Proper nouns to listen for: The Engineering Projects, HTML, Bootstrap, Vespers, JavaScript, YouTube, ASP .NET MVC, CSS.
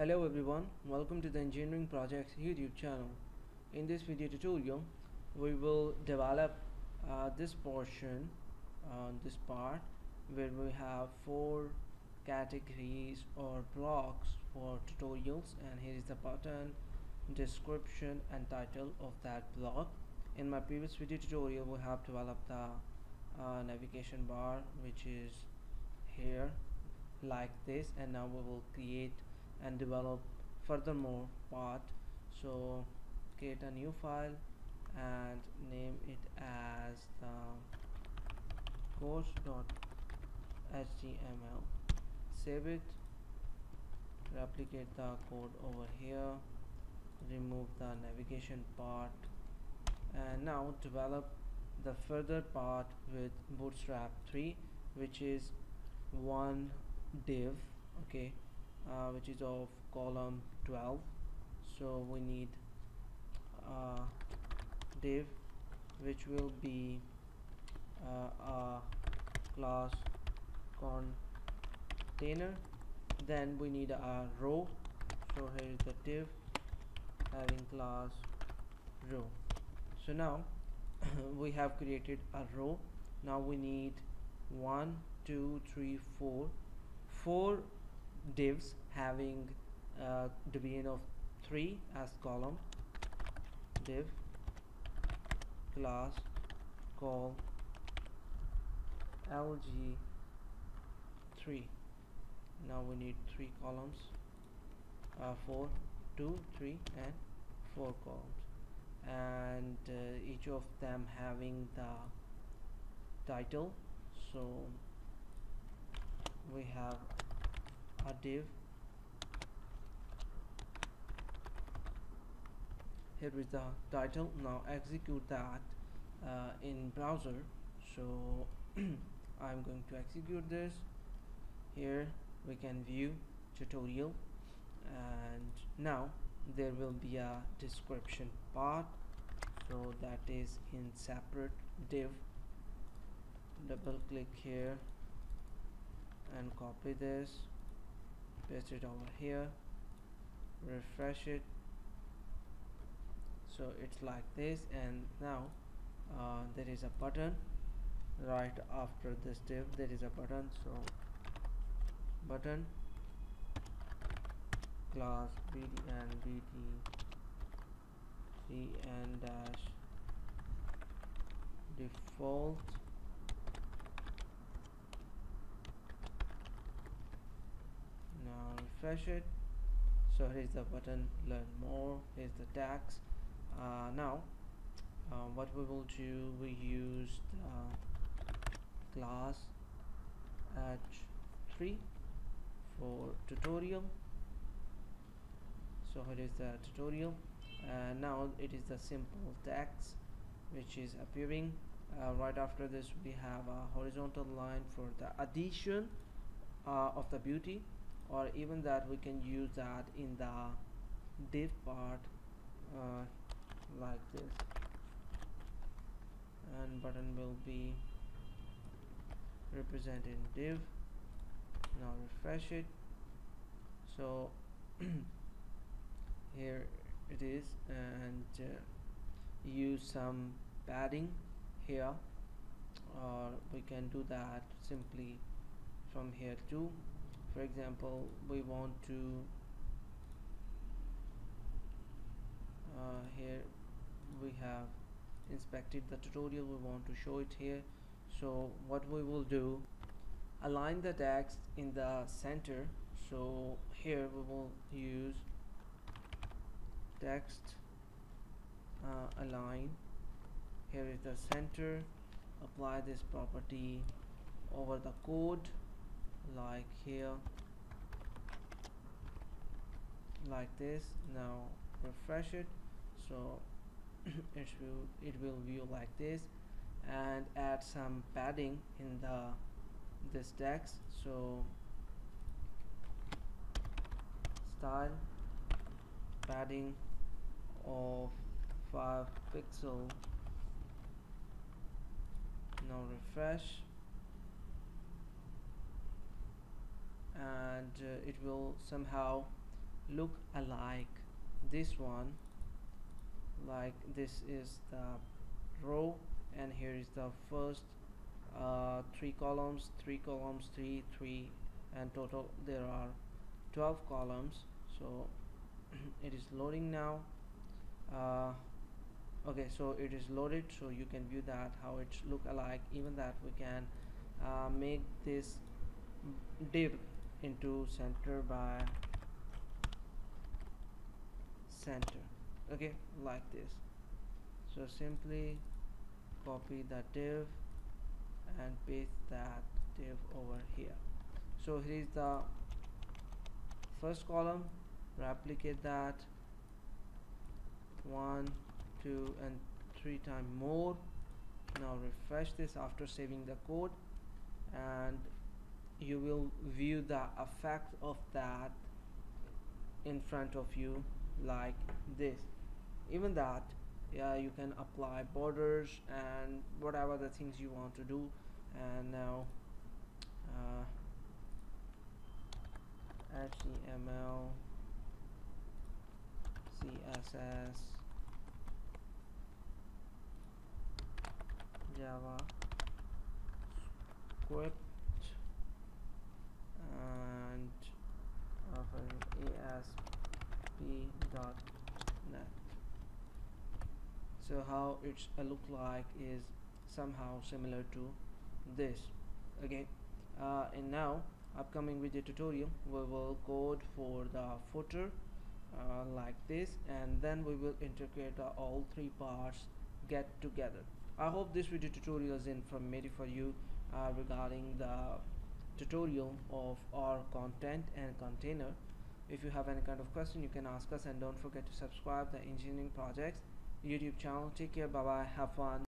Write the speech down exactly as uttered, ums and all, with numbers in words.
Hello everyone, welcome to the Engineering Projects YouTube channel. In this video tutorial we will develop uh, this portion on uh, this part where we have four categories or blocks for tutorials, and here is the button, description and title of that block. In my previous video tutorial we have developed the uh, navigation bar, which is here like this, and now we will create and develop furthermore part. So create a new file and name it as the course dot H T M L. Save it, replicate the code over here, remove the navigation part, and now develop the further part with Bootstrap three, which is one div, okay, Uh, which is of column twelve. So we need a div which will be uh, a class container. Then we need a row, so here is the div having class row. So now we have created a row. Now we need one two three four four divs having uh, division of three as column, div class call L G three. Now we need three columns, uh, four two three and four columns, and uh, each of them having the title. So we have a div, here is the title. Now execute that uh, in browser. So I'm going to execute this. Here we can view tutorial, and now there will be a description part, so that is in separate div. Double click here and copy this, paste it over here, refresh it, so it's like this. And now uh, there is a button right after this div. There is a button, so button class B D N B D C N dash default refresh it. So here's the button, learn more, here's the tags. Uh, now uh, what we will do, we use the class H three for tutorial. So here is the tutorial, and uh, now it is the simple text which is appearing. Uh, right after this we have a horizontal line for the addition uh, of the beauty, or even that we can use that in the div part uh, like this, and button will be represented in div. Now refresh it, so here it is, and uh, use some padding here, or uh, we can do that simply from here too. For example, we want to uh, here we have inspected the tutorial, we want to show it here. So what we will do, align the text in the center. So here we will use text uh, align. Here is the center. Apply this property over the code, like here, like this. Now refresh it, so it will it will view like this, and add some padding in the this text. So style padding of five pixel. Now refresh, and uh, it will somehow look alike. This one, like this is the row and here is the first uh, three columns, three columns, three, three, and total there are twelve columns. So it is loading now. Uh, okay, so it is loaded, so you can view that how it's look alike. Even that we can uh, make this div into center by center, okay, like this. So simply copy the div and paste that div over here. So here is the first column, replicate that one, two, and three times more. Now refresh this after saving the code, and you will view the effect of that in front of you like this. Even that, yeah, you can apply borders and whatever the things you want to do. And now uh, H T M L, C S S, Java script, and A S P dot net. So how it's a look like is somehow similar to this. Okay, uh, and now upcoming video tutorial we will code for the footer uh, like this, and then we will integrate uh, all three parts get together. I hope this video tutorial is informative for you uh, regarding the tutorial of our content and container. If you have any kind of question, you can ask us, and don't forget to subscribe the Engineering Projects YouTube channel. Take care, bye bye, have fun.